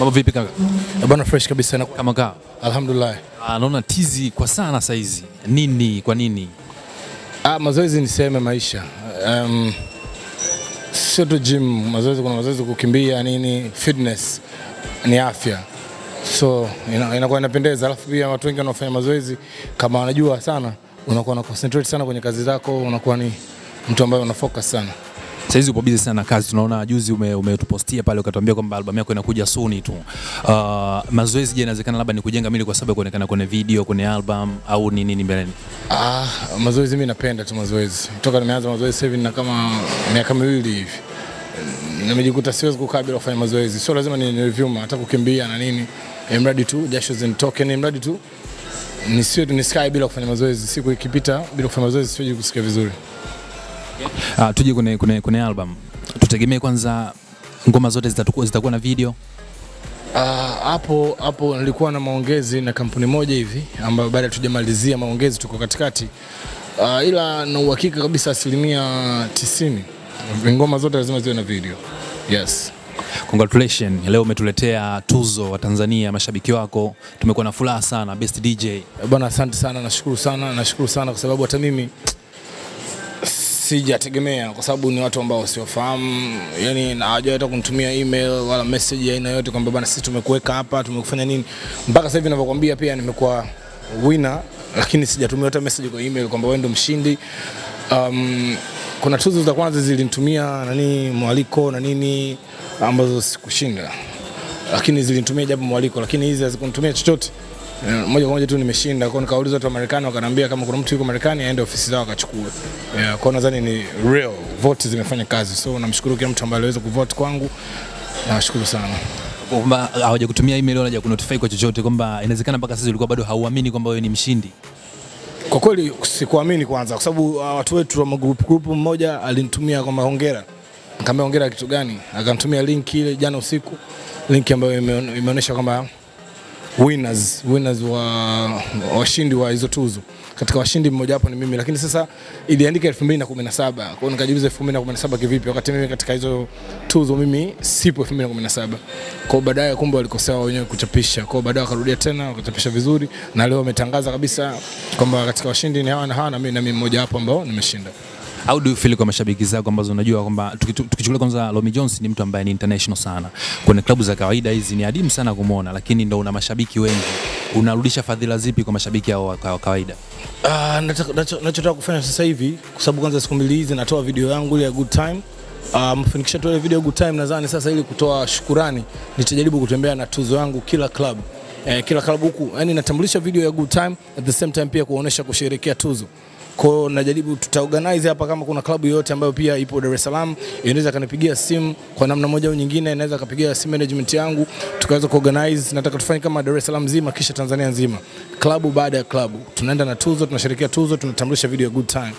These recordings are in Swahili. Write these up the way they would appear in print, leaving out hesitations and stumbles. Mambo vipi kaka? Bwana fresh kabisa na kama kaa. Alhamdulillah. Naona tizi kwa sana saizi. Nini kwa nini? Mazoezi niseme maisha. Sio tu gym, mazoezi kuna mazoezi kukimbia nini, fitness ni afya. So inakuwa inapendeza, alafu pia watu wengi wanaofanya mazoezi kama wanajua sana, unakuwa na concentrate sana kwenye kazi zako, unakuwa ni mtu ambaye una focus sana. Sasa hizi upo busy sana kazi, tunaona juzi umetupostia pale ukatuambia kwamba albamu yako inakuja soon tu. Mazoezi je inawezekana labda ni kujenga mimi kwa sababu kuonekana kwenye video, kwenye album au nini nini mbeleni? Mazoezi mimi napenda tu mazoezi. Toka nimeanza mazoezi sasa hivi na kama miaka miwili hivi. Nimejikuta siwezi kukaa bila kufanya mazoezi. Sio lazima ni review hata kukimbia na nini. Mradi tu jasho zinitoke, ni mradi tu nisikae bila kufanya mazoezi. Siku ikipita bila kufanya mazoezi siwezi kusikia vizuri. Tuje kwenye album. Tutegemee kwanza ngoma zote zitakuwa na video. Hapo nilikuwa na maongezi na kampuni moja hivi ambayo baada tujamalizia maongezi tuko katikati. Ila na uhakika kabisa 90% ngoma zote lazima ziwe na video. Yes. Congratulations. Leo umetuletea tuzo wa Tanzania, mashabiki wako. Tumekuwa na furaha sana, best DJ. Bwana asante sana, nashukuru sana kwa sababu hata mimi sijategemea kwa sababu ni watu ambao siwafahamu, yani hawajawahi kunitumia email wala message aina yote kwamba bana sisi tumekuweka hapa, tumekufanya nini. Mpaka sasa hivi ninavyokuambia pia nimekuwa winner lakini sijatumia hata message kwa email kwamba wewe ndio mshindi. Kuna tuzo za kwanza zilinitumia nani mwaliko na nini ambazo sikushinda. Lakini zilinitumia japo mwaliko lakini hizi hazikunitumia chochote. Moja kwa moja tu nimeshinda. Kwa hiyo nikauliza watu wa Marekani wakaniambia kama kuna mtu yuko Marekani aende ofisi zao akachukue. Kwa hiyo nadhani ni real vote zimefanya kazi. So namshukuru kila mtu ambaye aliweza kuvote kwangu. Nashukuru sana. Kwamba hawajakutumia email wala hawajakunotify kwa chochote kwamba inawezekana mpaka sasa ulikuwa bado hauamini kwamba wewe ni mshindi. Kwa kweli sikuamini kwanza kwa sababu watu wetu wa group mmoja alinitumia kwamba hongera. Nikamwambia hongera kitu gani? Akanitumia link ile jana usiku. Link ambayo imeonyesha kwamba winners wa washindi wa hizo tuzo. Katika washindi mmoja hapo ni mimi lakini sasa iliandika 2017. Kwa hiyo nikajiuliza 2017 kivipi wakati mimi katika hizo tuzo mimi sipo 2017. Kwa hiyo baadaye kumbe walikosea wenyewe kuchapisha. Kwa hiyo baadaye wakarudia tena wakachapisha vizuri na leo wametangaza kabisa kwamba katika washindi ni hawa na hawa na mimi mmoja hapo ambao nimeshinda. How do you feel kwa mashabiki zako ambazo unajua kwamba tukichukulia kwanza Romy Jones ni mtu ambaye ni international sana. Kwenye klabu za kawaida hizi ni adimu sana kumuona lakini ndio una mashabiki wengi. Unarudisha fadhila zipi kwa mashabiki hao wa kawaida? Nachotaka kufanya sasa hivi kwa sababu kwanza siku mbili hizi natoa video yangu ile ya Good Time. Mfanikisha tu ile video Good Time nadhani sasa ili kutoa shukrani nitajaribu kutembea na tuzo yangu kila club. Kila club huku yani natambulisha video ya Good Time at the same time pia kuonesha kusherehekea tuzo. Kwao najaribu tutaorganize hapa kama kuna klabu yoyote ambayo pia ipo Dar es Salaam inaweza kanipigia simu kwa namna moja au nyingine inaweza kapigia simu management yangu tukaweza kuorganize nataka tufanye kama Dar es Salaam nzima kisha Tanzania nzima klabu baada ya klabu tunaenda na tuzo tunasherehekea tuzo tunatambulisha video ya Good Time.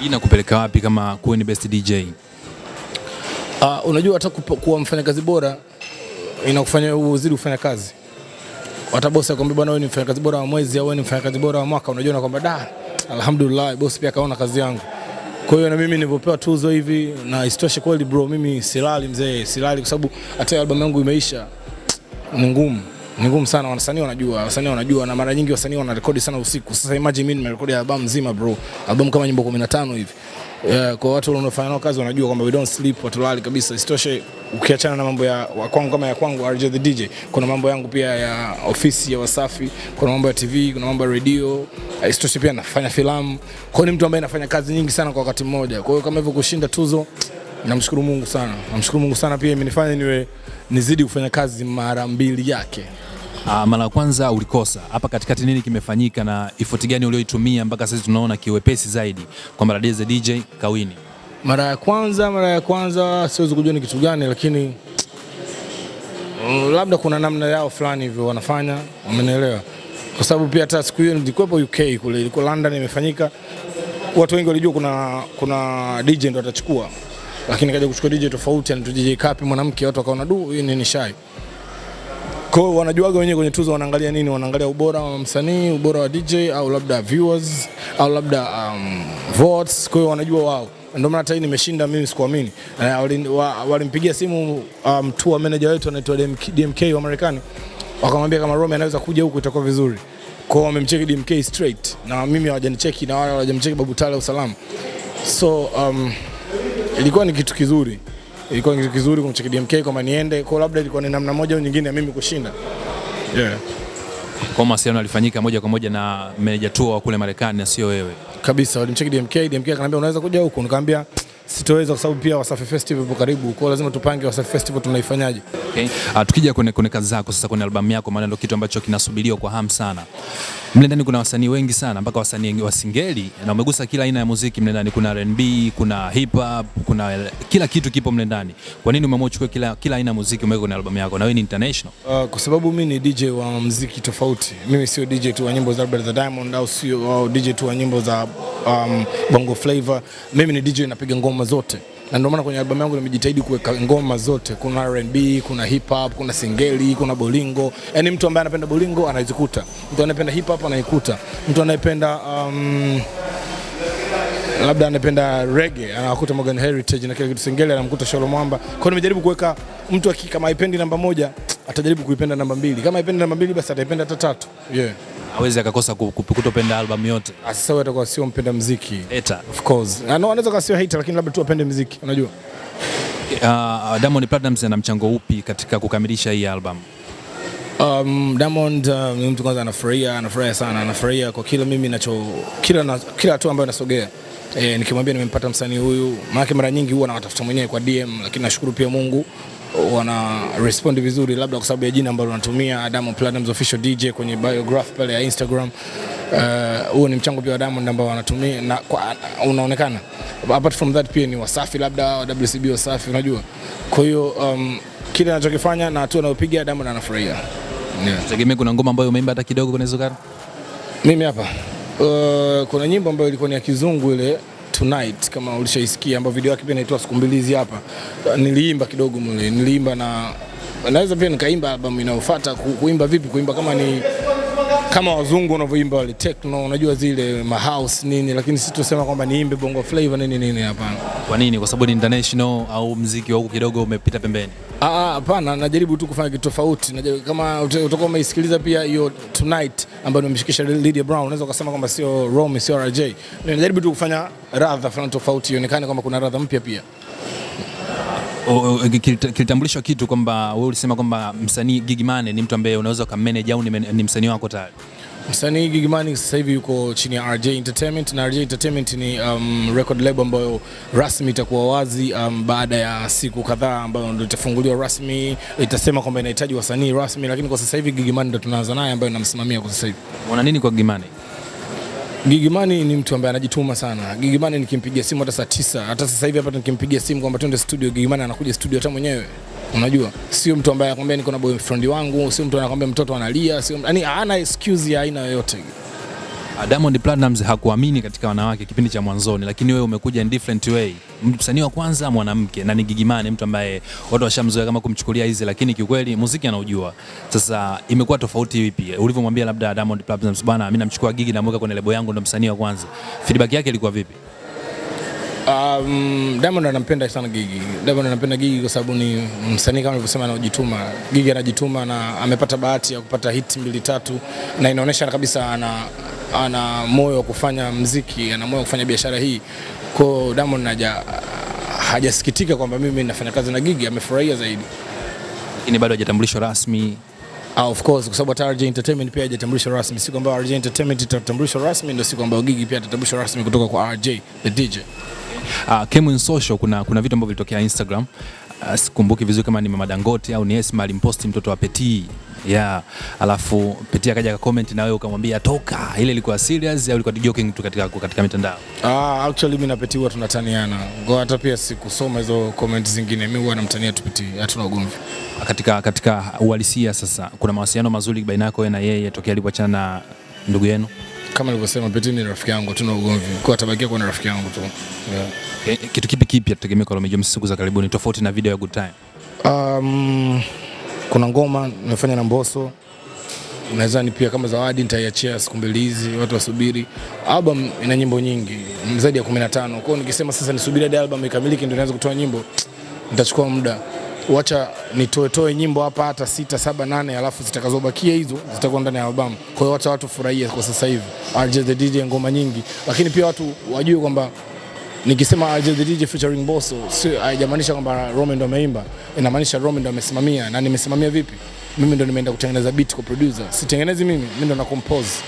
Hii inakupeleka wapi kama kuwe ni best DJ? Unajua hata kuwa mfanyakazi bora inakufanya uzidi kufanya kazi. Hata bosi akwambia bwana wewe ni mfanyakazi bora wa mwezi au wewe ni mfanyakazi bora wa mwaka unajua na kwamba da alhamdulillah boss pia kaona kazi yangu. Kwa hiyo na mimi nilipopewa tuzo hivi na isitoshe kweli bro mimi silali mzee silali kwa sababu hata albamu yangu imeisha ni ngumu sana wasanii wanajua na mara nyingi wasanii wanarekodi sana usiku. Sasa imagine mimi nimerekodi albamu nzima bro albamu kama nyimbo 15 hivi. Kwa watu wanaofanya nao kazi wanajua kwamba we don't sleep watulali kabisa. Isitoshe ukiachana na mambo ya kwangu kama ya kwangu RJ the DJ kuna mambo yangu pia ya ofisi ya Wasafi kuna mambo ya TV kuna mambo ya radio isitoshe pia nafanya filamu. Kwa hiyo ni mtu ambaye anafanya kazi nyingi sana kwa wakati mmoja. Kwa hiyo kama hivyo kushinda tuzo namshukuru Mungu sana. Pia imenifanya niwe nizidi kufanya kazi mara mbili yake. Mara kwanza ulikosa hapa katikati nini kimefanyika na effort gani ulioitumia mpaka sasa tunaona kiwepesi zaidi kwa mara DZ DJ Kawini? Mara ya kwanza siwezi kujua ni kitu gani lakini labda kuna namna yao fulani hivyo wanafanya umeelewa kwa sababu pia hata siku hiyo nilikuwa UK kule ilikuwa London imefanyika watu wengi walijua kuna DJ ndo atachukua lakini kaja kuchukua DJ tofauti anaitwa DJ Kapi mwanamke watu wakaona du huyu ni shy. Kwa hiyo wanajuaga wenyewe kwenye tuzo wanaangalia nini? Wanaangalia ubora wa msanii, ubora wa DJ au labda viewers au labda votes. Kwa hiyo wanajua wao. ndio maana hata hii nimeshinda mimi sikuamini. Walimpigia simu mtu wa manager wetu anaitwa DMK wa Marekani. Wakamwambia kama Rome anaweza kuja huku itakuwa vizuri. Kwa hiyo wamemcheki DMK straight na mimi hawajanicheki na wala hawajamcheki Babu Tale Usalama. So ilikuwa ni kitu kizuri. Ilikuwa ni kitu kizuri kumcheki DMK kama niende. Kwa labda ilikuwa ni namna moja au nyingine ya mimi kushinda. Yeah. Kwa mawasiliano alifanyika moja kwa moja na manager tour wa kule Marekani na sio wewe. Kabisa walimcheki DMK akaniambia unaweza kuja huko, nikamwambia sitoweza kwa sababu pia Wasafi Festival ipo karibu, kwa lazima tupange Wasafi Festival tunaifanyaje. Okay. Tukija kwenye kazi zako sasa, kwenye albamu yako, maana ndio kitu ambacho kinasubiriwa kwa hamu sana. Mle ndani kuna wasanii wengi sana, mpaka wasanii wa singeli, na umegusa kila aina ya muziki mle ndani. Kuna R&B, kuna hip hop, kuna kila kitu kipo mle ndani. Kwa nini umeamua kuchukua kila aina ya muziki umeweka kwenye albamu yako, na wewe ni international? Kwa sababu mimi ni DJ wa muziki tofauti. Mimi sio DJ tu wa nyimbo za Albert the Diamond au sio DJ tu wa nyimbo za Bongo Flavor. Mimi ni DJ napiga ngoma zote. Na ndio maana kwenye albamu yangu nimejitahidi kuweka ngoma zote. Kuna R&B, kuna hip hop, kuna singeli, kuna bolingo. Yaani mtu ambaye anapenda bolingo anaikuta. Mtu anapenda hip hop anaikuta. Mtu anapenda labda anapenda reggae anakuta Morgan Heritage, na kile kitu singeli anamkuta Sholo Mwamba. Kwa hiyo nimejaribu kuweka mtu kama haipendi namba moja, atajaribu kuipenda namba mbili. Kama haipendi namba mbili basi ataipenda hata tatu. Yeah. Hawezi akakosa kutopenda album yote. Sasa wewe utakuwa sio mpenda muziki. Hater. Of course. Na anaweza kuwa sio hater, lakini labda tu apende muziki, unajua. Diamond Platnumz ana mchango upi katika kukamilisha hii album? Diamond ni mtu kwanza anafurahia sana, anafurahia kwa kila mimi ninacho, kila hatua ambayo nasogea. Nikimwambia nimempata msanii huyu, maana mara nyingi huwa anawatafuta mwenyewe kwa DM, lakini nashukuru pia Mungu wana respond vizuri, labda kwa sababu ya jina ambalo wanatumia Diamond Platnumz Official DJ kwenye biograph pale ya Instagram. Huo ni mchango pia wa Diamond ambao wanatumia na unaonekana. Apart from that pia ni Wasafi, labda WCB Wasafi, unajua. Kwa hiyo kile anachokifanya na hatua anayopiga Diamond anafurahia. Yeah. Tegemea kuna ngoma ambayo umeimba hata kidogo kwenye Zukara? Mimi hapa kuna nyimbo ambayo ilikuwa ni ya kizungu ile Tonight, kama ulishaisikia, ambapo video yake pia inaitwa Siku Mbili Hizi Hapa. Niliimba kidogo mule, niliimba na naweza pia nikaimba albamu inayofuata. Kuimba vipi? Kuimba kama ni kama wazungu wanavyoimba wale techno, unajua zile ma house nini, lakini sisi tunasema kwamba niimbe Bongo Flavor nini hapana. Kwa nini? Kwa sababu ni international au muziki wako kidogo umepita pembeni? Hapana, najaribu tu kufanya kitu tofauti. Kama utakuwa umeisikiliza pia hiyo Tonight ambayo nimeshikisha Lydia Brown, unaweza kusema kwamba sio Rome, sio RJ. Najaribu tu kufanya radha fulani tofauti, ionekane kama kuna radha mpya pia. Kilitambulishwa kitu kwamba wewe ulisema kwamba msanii Gigimane ni mtu ambaye unaweza kumanage au ni msanii wako tayari. Msanii Gigimane sasa hivi yuko chini ya RJ Entertainment, na RJ Entertainment ni record label ambayo rasmi itakuwa wazi baada ya siku kadhaa, ambayo ndio itafunguliwa rasmi. Itasema kwamba inahitaji wasanii rasmi, lakini kwa sasa hivi Gigimane ndio tunaanza naye, ambaye namsimamia kwa sasa hivi. Unaona nini kwa Gigimane? Gigimane ni mtu ambaye anajituma sana. Gigimane nikimpigia simu hata saa 9, hata sasa hivi hapa nikimpigia simu kwamba twende studio, Gigimane anakuja studio hata mwenyewe. Unajua, sio mtu ambaye anakuambia niko na boyfriend wangu, sio mtu anakuambia mtoto analia, sio yani hana excuse ya aina yoyote. Diamond Platnumz hakuamini katika wanawake kipindi cha mwanzoni, lakini wewe umekuja in different way. Msanii wa kwanza mwanamke, na ni Gigimane mtu ambaye watu washamzoea kama kumchukulia hizi, lakini kiukweli muziki anaujua. Sasa imekuwa tofauti vipi ulivyomwambia labda Diamond Platnumz, bwana mimi namchukua Gigi na mweka kwenye lebo yangu ndo msanii wa kwanza? Feedback yake ilikuwa vipi? Diamond anampenda sana Gigi. Diamond anampenda Gigi kwa sababu ni msanii kama nilivyosema anajituma. Gigi anajituma na amepata bahati ya kupata hit 2-3, na inaonyesha kabisa ana moyo wa kufanya muziki, ana moyo wa kufanya biashara hii. Kwa Diamond hajasikitika kwamba mimi nafanya kazi na Gigi, amefurahia zaidi. Lakini bado hajatambulishwa rasmi. Of course, kwa sababu RJ Entertainment pia hajatambulishwa rasmi. Si kwamba RJ Entertainment itatambulishwa rasmi ndio si kwamba Gigi pia atatambulishwa rasmi kutoka kwa RJ the DJ. Kemun Social kuna vitu ambavyo vilitokea Instagram. Sikumbuki vizuri kama ni Mama Dangote au ni Esma alimposti mtoto wa Peti. Yeah, alafu Peti akaja akacomment na wewe ukamwambia toka. Ile ilikuwa serious au ilikuwa joking tu katika mitandao? Actually mimi na Peti huwa tunataniana. Ngoja hata pia sikusoma hizo comments zingine. Mimi huwa namtania tu Peti, hatuna ugomvi. Katika uhalisia sasa kuna mawasiliano mazuri baina yako na yeye tokea alipoachana na ndugu yenu? Kama nilivyosema Peti ni rafiki yangu, hatuna ugomvi. Kwa tabakia kwa rafiki yangu tu. Yeah. Kitu kipi kipya tutegemea kwa Romeo siku za karibuni tofauti na video ya Good Time? Kuna ngoma nimefanya na Mbosso. Nadhani pia kama zawadi nitaiachia siku mbili hizi watu wasubiri. Album ina nyimbo nyingi, zaidi ya 15. Kwa hiyo nikisema sasa nisubiri hadi album ikamilike ndio nianze kutoa nyimbo, nitachukua muda. Wacha nitoe nyimbo hapa hata 6, 7, 8 alafu zitakazobakia hizo zitakuwa ndani ya albamu. Kwa hiyo watu furahie kwa sasa hivi. RJ the DJ ngoma nyingi, lakini pia watu wajue kwamba nikisema RJ the DJ featuring Bosso sio haijamaanisha kwamba Roman ndo ameimba, inamaanisha Roman ndo amesimamia. Na nimesimamia vipi? Mimi ndo nimeenda kutengeneza beat kwa producer. Sitengenezi mimi ndo na compose.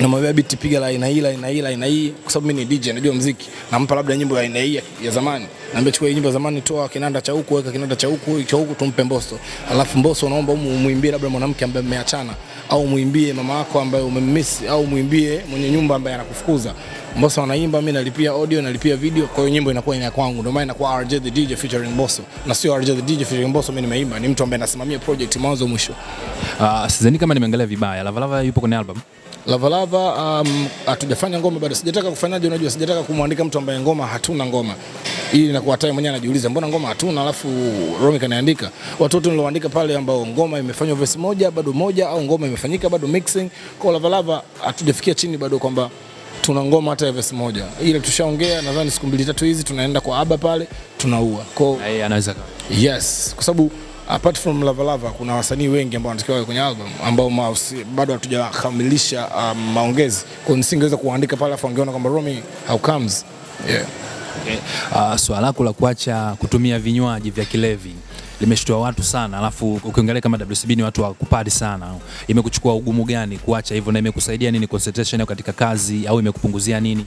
Namwambia beat piga la aina hii kwa sababu mimi ni DJ najua muziki. Nampa labda nyimbo ya aina hii ya zamani. Naambia chukua nyimbo ya zamani toa kinanda cha huku weka kinanda cha huku tumpe Mbosso. Alafu Mbosso unaomba muimbie labda mwanamke ambaye mmeachana au muimbie mama yako ambaye umemiss au muimbie mwenye nyumba ambaye anakufukuza. Mbosso anaimba, mimi nalipia audio, nalipia video, kwa hiyo nyimbo inakuwa ina kwangu. Ndio maana inakuwa RJ the DJ featuring Mbosso. Na sio RJ the DJ featuring Mbosso mimi nimeimba, ni mtu ambaye anasimamia project mwanzo mwisho. Sidhani kama nimeangalia vibaya. Lavalava yupo kwenye album. Lavalava hatujafanya ngoma bado. Sijataka kufanyaje, unajua sijataka kumwandika mtu ambaye ngoma hatuna ngoma. Hii inakuwa time mwenyewe anajiuliza mbona ngoma hatuna alafu Romi kanaandika. Watoto niloandika pale ambao ngoma imefanywa verse moja bado moja au ngoma imefanyika bado mixing. Kwa Lavalava hatujafikia chini bado kwamba tuna ngoma hata verse moja. Ile tushaongea nadhani siku 2-3 hizi tunaenda kwa aba pale tunaua. Kwa hiyo anaweza kama. Yes, kwa sababu apart from Lavalava kuna wasanii wengi ambao wanatakiwa wawe kwenye album ambao bado hatujakamilisha maongezi. Kwa nisingeweza kuandika pale afa angeona kwamba Romi how comes. Yeah. Okay. Swala lako la kuacha kutumia vinywaji vya kilevi limeshtua watu sana, alafu ukiangalia kama WCB ni watu wa kupadi sana. Imekuchukua ugumu gani kuacha hivyo na imekusaidia nini concentration yako katika kazi au imekupunguzia nini?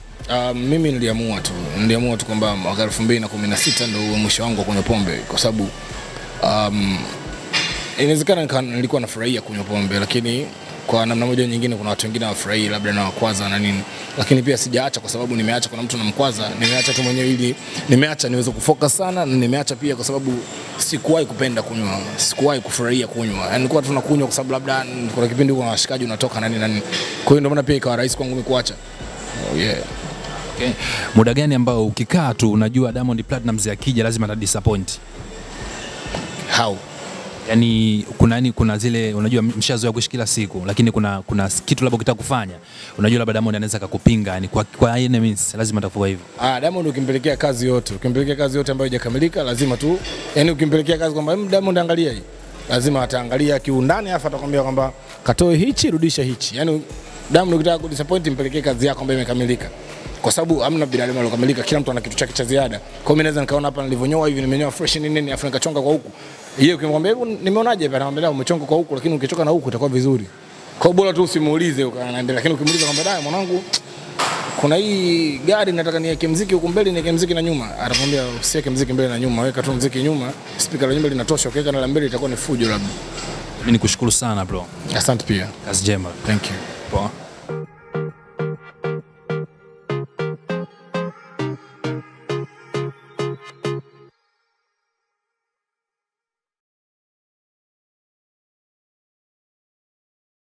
Mimi niliamua tu kwamba mwaka 2016 ndio mwisho wangu kwenye pombe kwa sababu inawezekana nilikuwa nafurahia kunywa pombe lakini kwa namna moja nyingine kuna watu wengine wafurahi labda na wakwaza na nini, lakini pia sijaacha kwa sababu nimeacha kuna mtu anamkwaza, nimeacha tu mwenyewe ili nimeacha niweze kufocus sana. Na nimeacha pia kwa sababu sikuwahi kupenda kunywa, sikuwahi kufurahia kunywa, yani nilikuwa tu nakunywa kwa sababu labda kuna kipindi huko na washikaji unatoka na nini na nini, kwa hiyo ndio maana pia ikawa rahisi kwangu kuacha. Yeah. Okay. Muda gani ambao ukikaa tu unajua Diamond Platnumz akija lazima atadisappoint? How? Yani kuna zile unajua mshazoea kuishi kila siku lakini kuna kitu labda ukitaka kufanya unajua labda Diamond anaweza akakupinga, yani kwa aina means lazima atakuwa hivyo. Diamond ukimpelekea kazi yote, ambayo haijakamilika lazima tu, yani ukimpelekea kazi kwamba Diamond angalia hii lazima ataangalia kiundani afa atakwambia kwamba katoe hichi rudisha hichi, yani Diamond ukitaka kudisappoint mpelekee kazi yako ambayo imekamilika kwa sababu hamna binadamu aliyokamilika, kila mtu ana kitu chake cha ziada. Kwa mimi naweza nikaona hapa nilivonyoa hivi nimenyoa fresh nini afu nikachonga kwa huku. Yeye ukimwambia hebu nimeonaje hapa anamwambia umechonga kwa huku lakini ukichoka na huku itakuwa vizuri. Kwa bora tu usimuulize ukaendelea, lakini ukimuuliza kwamba dai mwanangu kuna hii gari nataka niweke muziki huko mbele niweke muziki na nyuma, atakwambia usiweke muziki mbele na nyuma, weka tu muziki nyuma, speaker la nyuma linatosha, ukiweka na la mbele itakuwa ni fujo labda. Mimi nikushukuru sana bro. Asante pia. Kazi njema. Thank you. Poa.